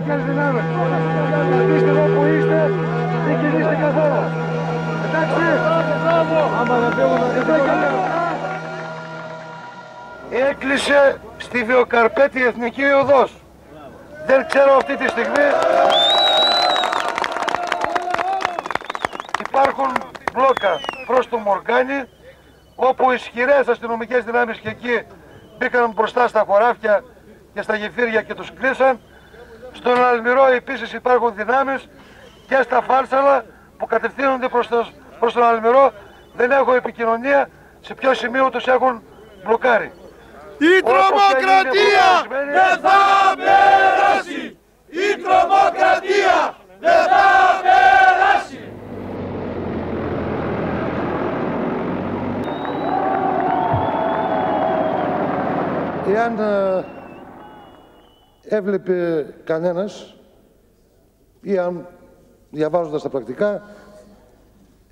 Αφρικανικές δυνάμεις. Καθίστε εδώ που είστε, δεν κινείστε καθόλου. Εντάξει, άμα να φύγουν έκλεισε στη Βιοκαρπέτη η Εθνική Οδός. Δεν ξέρω αυτή τη στιγμή. Υπάρχουν μπλόκα προς το Μοργάνι, όπου ισχυρές αστυνομικές δυνάμεις και εκεί μπήκαν μπροστά στα χωράφια και στα γεφύρια και τους κλείσαν. Στον Αλμυρό επίσης υπάρχουν δυνάμεις και στα Φάρσαλα που κατευθύνονται προς τον Αλμυρό. Δεν έχω επικοινωνία σε ποιο σημείο τους έχουν μπλοκάρει. Η τρομοκρατία δεν θα περάσει! Η τρομοκρατία δεν θα περάσει! Εάν έβλεπε κανένας ή αν διαβάζοντας τα πρακτικά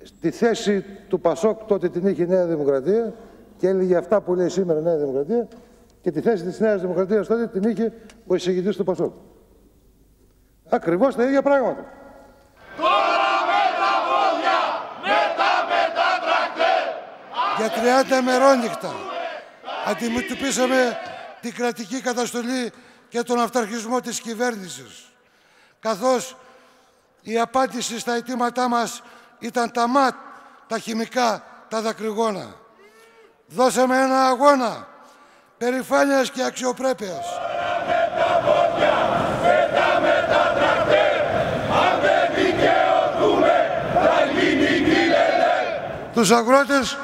στη θέση του Πασόκ, τότε την είχε η Νέα Δημοκρατία και έλεγε αυτά που λέει σήμερα η Νέα Δημοκρατία, και τη θέση της Νέας Δημοκρατίας τότε την είχε ο εισηγητής του Πασόκ. Ακριβώς τα ίδια πράγματα. Τώρα με τα πόδια, με τα τρακτέρ! Για 30 μερόνυχτα αντιμετωπίσαμε την κρατική καταστολή και τον αυταρχισμό της κυβέρνησης, καθώς η απάντηση στα αιτήματά μας ήταν τα ΜΑΤ, τα χημικά, τα δακρυγόνα. Δώσαμε ένα αγώνα περηφάνειας και αξιοπρέπειας. Τους αγρότες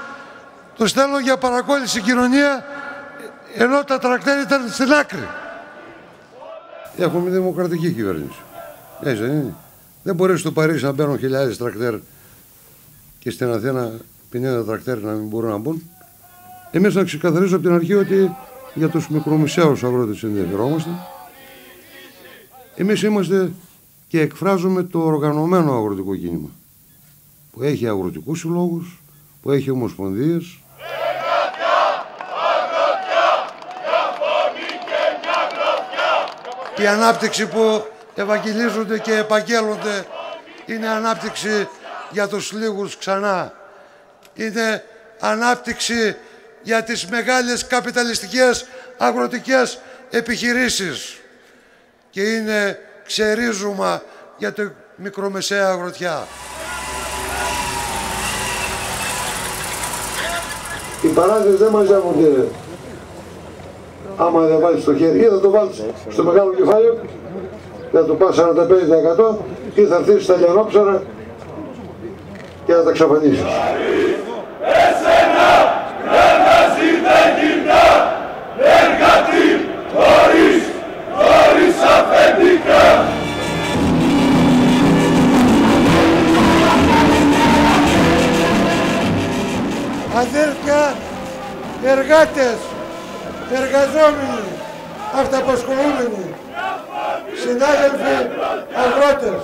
τους στέλνω για παρακόλληση κοινωνία, ενώ τα τρακτέρ ήταν στην άκρη. Έχουμε δημοκρατική κυβέρνηση. Έτσι δεν είναι. Δεν μπορεί στο Παρίσι να μπαίνουν χιλιάδες τρακτέρ και στην Αθήνα 50 τρακτέρ να μην μπορούν να μπουν. Εμείς να ξεκαθαρίσω από την αρχή ότι για τους μικρομεσαίους αγρότες ενδιαφερόμαστε. Εμείς είμαστε και εκφράζουμε το οργανωμένο αγροτικό κίνημα, που έχει αγροτικούς συλλόγους, που έχει ομοσπονδίες. Η ανάπτυξη που ευαγγελίζονται και επαγγέλλονται είναι ανάπτυξη για τους λίγους ξανά. Είναι ανάπτυξη για τις μεγάλες καπιταλιστικές αγροτικές επιχειρήσεις και είναι ξερίζωμα για τη μικρομεσαία αγροτιά. Οι παράδειγες δεν μαζεύονται άμα δεν βάλεις το χέρι, ή θα το βάλεις στο μεγάλο κεφάλαιο, θα το πας 45% ή θα έρθεις στα λιανόψαρα και θα τα ξαφανίσεις. Αδέρφια, εργάτες, εργαζόμενοι, αυταπασχολούμενοι, συνάδελφοι, αγρότες.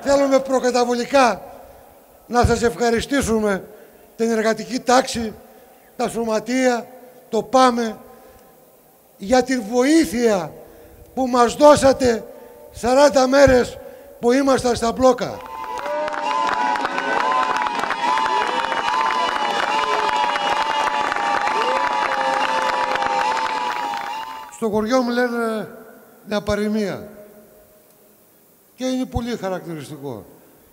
Θέλουμε προκαταβολικά να σας ευχαριστήσουμε την εργατική τάξη, τα σωματεία, το ΠΑΜΕ, για την βοήθεια που μας δώσατε 40 μέρες που ήμασταν στα μπλόκα. Στο χωριό μου λένε μια παροιμία και είναι πολύ χαρακτηριστικό.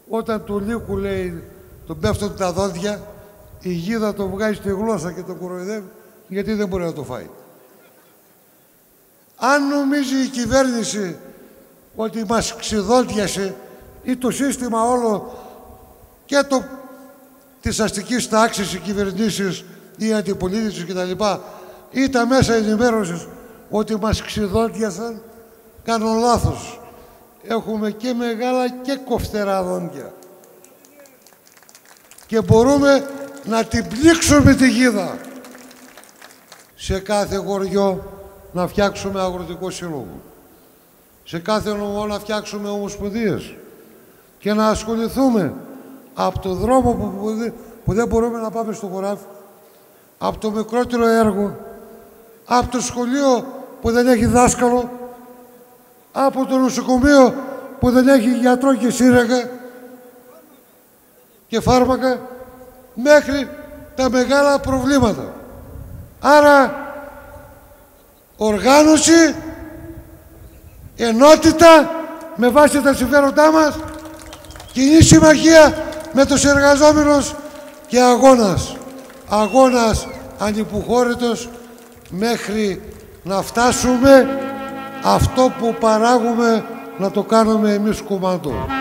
Όταν του λύκου, λέει, τον πέφτουν τα δόντια, η γίδα τον βγάζει στη γλώσσα και τον κοροϊδεύει γιατί δεν μπορεί να το φάει. Αν νομίζει η κυβέρνηση ότι μας ξυδόντιασε ή το σύστημα όλο και της αστικής τάξης, οι κυβερνήσεις, η αντιπολίτευση κτλ. Ή τα μέσα ενημέρωσης ότι μας ξυδόντιασαν, κάνουν λάθος. Έχουμε και μεγάλα και κοφτερά δόντια. Και μπορούμε να την πλήξουμε τη γίδα. Σε κάθε χωριό να φτιάξουμε αγροτικό σύλλογο. Σε κάθε νομό να φτιάξουμε ομοσπονδίες και να ασχοληθούμε από τον δρόμο που δεν μπορούμε να πάμε στο χωράφι, από το μικρότερο έργο, από το σχολείο που δεν έχει δάσκαλο, από το νοσοκομείο που δεν έχει γιατρό και σύραγγα και φάρμακα, μέχρι τα μεγάλα προβλήματα. Άρα, οργάνωση, ενότητα με βάση τα συμφέροντά μας, κοινή συμμαχία με τους εργαζόμενους και αγώνας. Αγώνας ανυποχώρητος μέχρι να φτάσουμε αυτό που παράγουμε να το κάνουμε εμείς κομμάτι.